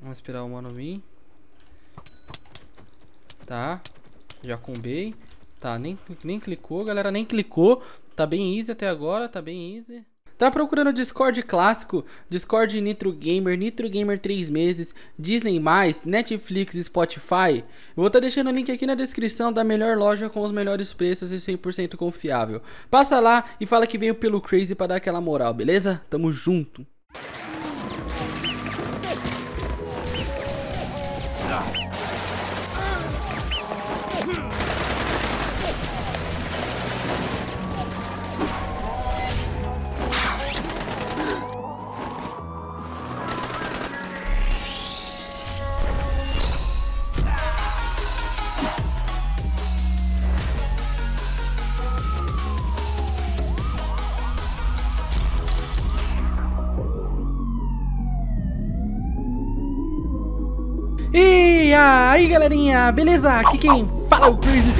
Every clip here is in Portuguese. Vamos esperar o mano vir. Tá. Já combei. Tá, nem clicou, galera. Nem clicou. Tá bem easy até agora. Tá bem easy. Tá procurando Discord clássico, Discord Nitro Gamer 3 meses, Disney+, Netflix e Spotify? Eu vou estar deixando o link aqui na descrição da melhor loja com os melhores preços e 100% confiável. Passa lá e fala que veio pelo Crazy pra dar aquela moral, beleza? Tamo junto! E aí galerinha, beleza? Aqui quem fala é o Crazy.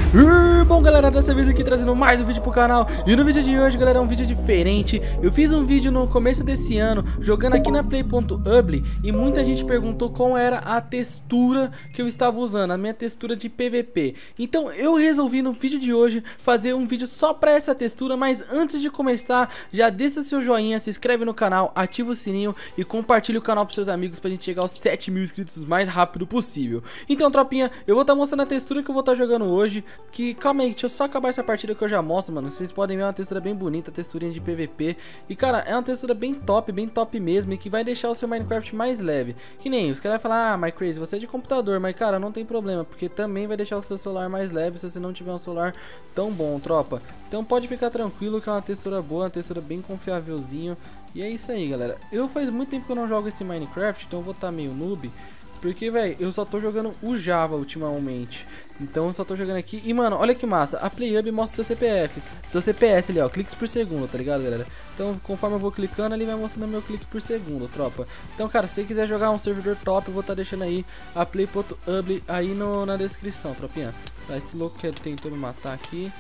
Bom galera, dessa vez aqui trazendo mais um vídeo pro canal. E no vídeo de hoje galera, é um vídeo diferente. Eu fiz um vídeo no começo desse ano jogando aqui na Play.Ubbly e muita gente perguntou qual era a textura que eu estava usando, a minha textura de PVP. Então eu resolvi no vídeo de hoje fazer um vídeo só pra essa textura. Mas antes de começar, já deixa seu joinha, se inscreve no canal, ativa o sininho e compartilha o canal pros seus amigos pra gente chegar aos 7 mil inscritos mais rápido possível. Então, tropinha, eu vou estar mostrando a textura que eu vou estar jogando hoje. Que, calma aí, deixa eu só acabar essa partida que eu já mostro, mano. Vocês podem ver uma textura bem bonita, texturinha de PVP. E, cara, é uma textura bem top mesmo. E que vai deixar o seu Minecraft mais leve. Que nem os caras vão falar, ah, my Crazy, você é de computador. Mas, cara, não tem problema, porque também vai deixar o seu celular mais leve se você não tiver um celular tão bom, tropa. Então, pode ficar tranquilo que é uma textura boa, uma textura bem confiávelzinho. E é isso aí, galera. Eu faz muito tempo que eu não jogo esse Minecraft, então eu vou estar meio noob. Porque, velho, eu só tô jogando o Java ultimamente. Então eu só tô jogando aqui. E, mano, olha que massa. A PlayUbbly mostra seu CPF. Seu CPS ali, ó. Cliques por segundo, tá ligado, galera? Então, conforme eu vou clicando, ele vai mostrando meu clique por segundo, tropa. Então, cara, se você quiser jogar um servidor top, eu vou estar deixando aí a Play.Ubbly aí na descrição, tropinha. Tá, esse louco que tentou me matar aqui.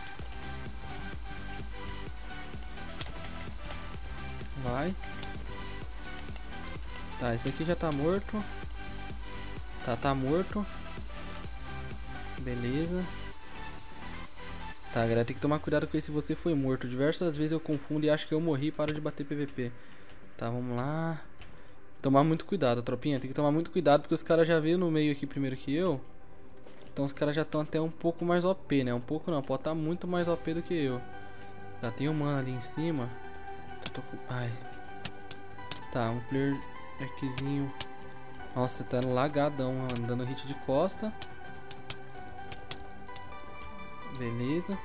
Vai. Tá, esse daqui já tá morto. Tá morto. Beleza. Tá, galera, tem que tomar cuidado com esse você foi morto. Diversas vezes eu confundo e acho que eu morri e paro de bater PVP. Tá, vamos lá. Tomar muito cuidado, tropinha. Tem que tomar muito cuidado porque os caras já veio no meio aqui primeiro que eu. Então os caras já estão até um pouco mais OP, né? Um pouco não, pode estar muito mais OP do que eu. Tá, tem um mano ali em cima. Ai. Tá, um player arquezinho. Nossa, tá lagadão, mano, dando hit de costa. Beleza.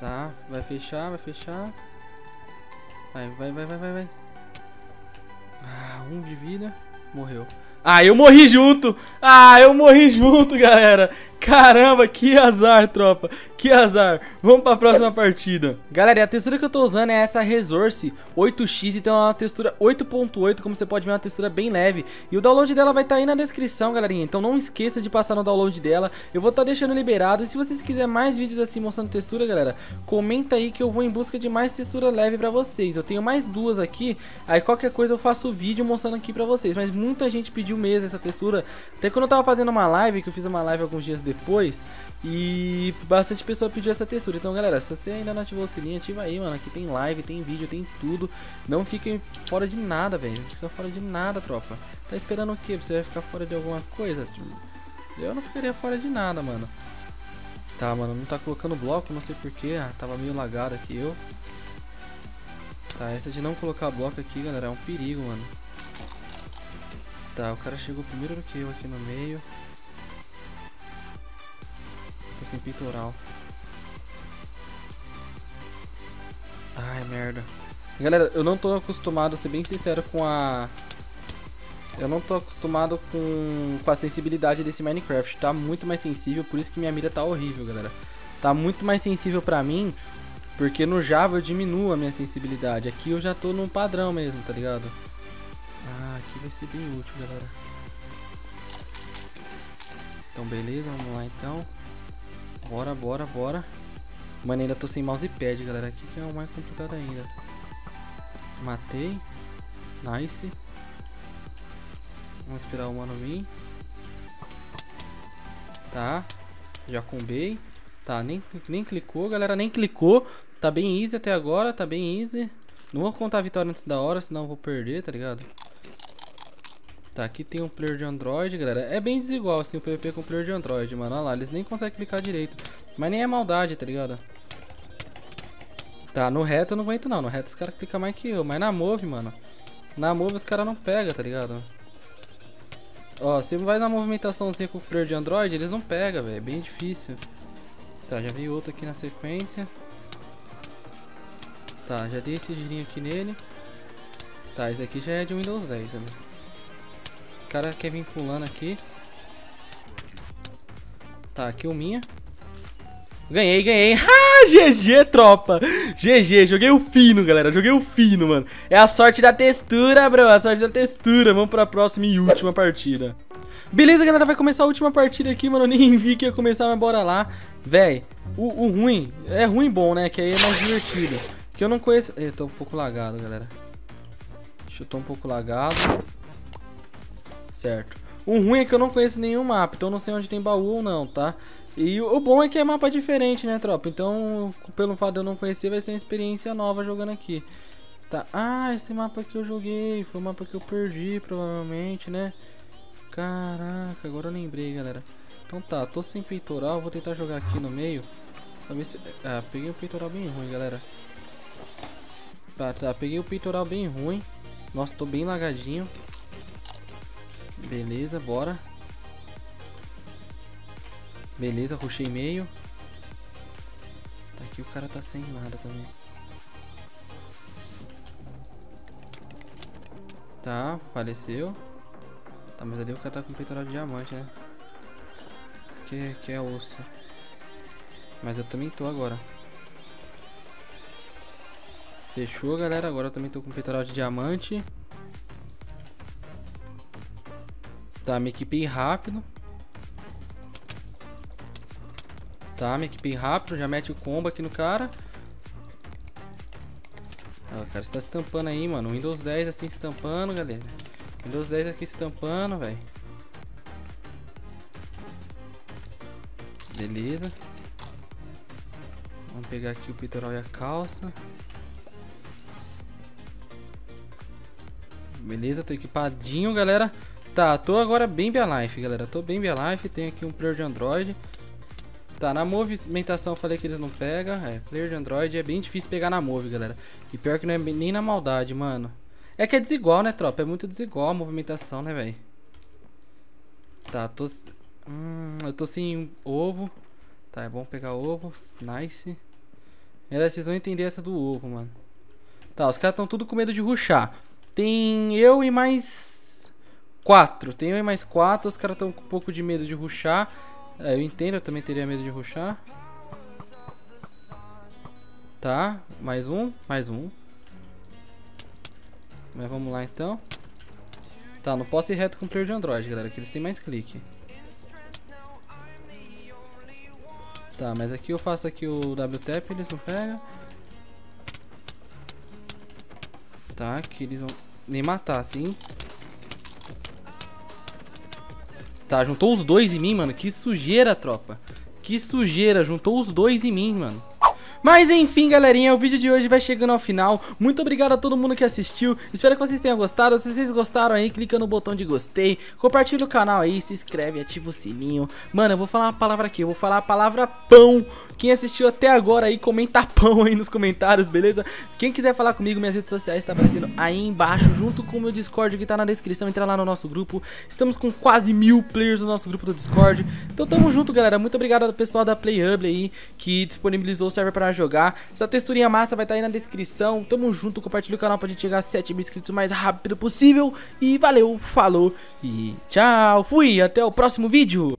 Tá, vai fechar, vai fechar. Vai. Ah, um de vida. Morreu. Ah, eu morri junto! Ah, eu morri junto, galera! Caramba, que azar, tropa! Que azar! Vamos pra próxima partida. Galera, e a textura que eu tô usando é essa Resource 8X. Então é uma textura 8.8, como você pode ver, é uma textura bem leve. E o download dela vai estar aí na descrição, galerinha. Então não esqueça de passar no download dela. Eu vou estar deixando liberado. E se vocês quiserem mais vídeos assim mostrando textura, galera, comenta aí que eu vou em busca de mais textura leve pra vocês. Eu tenho mais duas aqui. Aí qualquer coisa eu faço o vídeo mostrando aqui pra vocês. Mas muita gente pediu mesmo essa textura. Até quando eu tava fazendo uma live, que eu fiz uma live alguns dias depois, e bastante pessoa pediu essa textura. Então galera, se você ainda não ativou o sininho, ativa aí, mano. Aqui tem live, tem vídeo, tem tudo. Não fiquem fora de nada, velho. Não fica fora de nada, tropa. Tá esperando o que? Você vai ficar fora de alguma coisa? Eu não ficaria fora de nada, mano. Tá, mano, não tá colocando bloco, não sei porquê. Ah, tava meio lagado aqui eu. Tá, essa de não colocar bloco aqui, galera, é um perigo, mano. Tá, o cara chegou primeiro do que eu aqui no meio. Tô sem peitoral. Ai, merda. Galera, eu não tô acostumado, ser bem sincero, com a... Eu não tô acostumado com a sensibilidade desse Minecraft. Tá muito mais sensível, por isso que minha mira tá horrível, galera. Tá muito mais sensível pra mim, porque no Java eu diminuo a minha sensibilidade. Aqui eu já tô num padrão mesmo, tá ligado? Ah, aqui vai ser bem útil, galera. Então, beleza, vamos lá, então. Bora. Mano, ainda tô sem mousepad, galera. Aqui que é o mais complicado ainda. Matei. Nice. Vamos esperar o mano vir. Tá. Já combei. Tá, nem clicou, galera. Nem clicou. Tá bem easy até agora. Tá bem easy. Não vou contar a vitória antes da hora, senão eu vou perder, tá ligado? Tá, aqui tem um player de Android, galera. É bem desigual, assim, o PVP com o player de Android, mano. Olha lá, eles nem conseguem clicar direito. Mas nem é maldade, tá ligado? Tá, no reto eu não aguento, não. No reto os caras clicam mais que eu. Mas na move, mano. Na move os caras não pegam, tá ligado? Ó, se faz uma movimentaçãozinha com o player de Android, eles não pegam, velho. É bem difícil. Tá, já vi outro aqui na sequência. Tá, já dei esse girinho aqui nele. Tá, esse aqui já é de Windows 10, sabe? O cara quer vir pulando aqui. Tá, aqui o minha. Ganhei, ganhei. Ah, GG, tropa. GG, joguei o fino, galera. Joguei o fino, mano. É a sorte da textura, bro. A sorte da textura. Vamos pra próxima e última partida. Beleza, galera, vai começar a última partida aqui, mano. Eu nem vi que ia começar, mas bora lá. Véi, o ruim é ruim bom, né? Que aí é mais divertido. Que eu não conheço... Eu tô um pouco lagado, galera. Chutou um pouco lagado. Certo. O ruim é que eu não conheço nenhum mapa, então eu não sei onde tem baú ou não, tá? E o bom é que é mapa diferente, né, tropa? Então, pelo fato de eu não conhecer, vai ser uma experiência nova jogando aqui. Tá. Ah, esse mapa que eu joguei. Foi um mapa que eu perdi, provavelmente, né? Caraca, agora eu lembrei, galera. Então tá, tô sem peitoral. Vou tentar jogar aqui no meio. Pra ver se... Ah, peguei um peitoral bem ruim, galera. Tá, peguei um peitoral bem ruim. Nossa, tô bem lagadinho. Beleza, bora. Beleza, rushei meio. Tá, aqui o cara tá sem nada também. Tá, faleceu. Tá, mas ali o cara tá com peitoral de diamante, né? Isso aqui é osso. Mas eu também tô agora. Fechou, galera. Agora eu também tô com peitoral de diamante. Tá, me equipei rápido. Tá, me equipei rápido, já mete o combo aqui no cara. Ah, cara, você tá estampando aí, mano. Windows 10 assim estampando, galera. Windows 10 aqui estampando, velho. Beleza. Vamos pegar aqui o peitoral e a calça. Beleza, tô equipadinho, galera. Tá, tô agora bem Bia Life, galera. Tô bem Bia Life, tem aqui um player de Android. Tá, na movimentação eu falei que eles não pegam. É, player de Android é bem difícil pegar na move, galera. E pior que não é nem na maldade, mano. É que é desigual, né, tropa? É muito desigual a movimentação, né, velho? Tá, tô... eu tô sem ovo. Tá, é bom pegar ovo. Nice. Galera, vocês vão entender essa do ovo, mano. Tá, os caras tão tudo com medo de rushar. Tem eu e mais 4. Tem eu e mais 4. Os caras tão com um pouco de medo de rushar. É, eu entendo, eu também teria medo de rushar. Tá, mais um. Mais um. Mas vamos lá então. Tá, não posso ir reto com o player de Android, galera, que eles têm mais clique. Tá, mas aqui eu faço aqui o WTAP, eles não pegam. Tá, que eles vão me matar, sim. Tá, juntou os dois em mim, mano. Que sujeira, tropa. Que sujeira, juntou os dois em mim, mano. Mas enfim, galerinha, o vídeo de hoje vai chegando ao final. Muito obrigado a todo mundo que assistiu. Espero que vocês tenham gostado. Se vocês gostaram aí, clica no botão de gostei. Compartilha o canal aí, se inscreve, ativa o sininho. Mano, eu vou falar uma palavra aqui. Eu vou falar a palavra pão. Quem assistiu até agora aí, comenta pão aí nos comentários, beleza? Quem quiser falar comigo, minhas redes sociais tá aparecendo aí embaixo, junto com o meu Discord que tá na descrição. Entra lá no nosso grupo. Estamos com quase 1000 players no nosso grupo do Discord. Então tamo junto, galera. Muito obrigado ao pessoal da PlayUbbly aí, que disponibilizou o server pra jogar. Essa texturinha massa vai estar aí na descrição. Tamo junto, compartilha o canal pra gente chegar a 7.000 inscritos o mais rápido possível. E valeu, falou e tchau. Fui, até o próximo vídeo.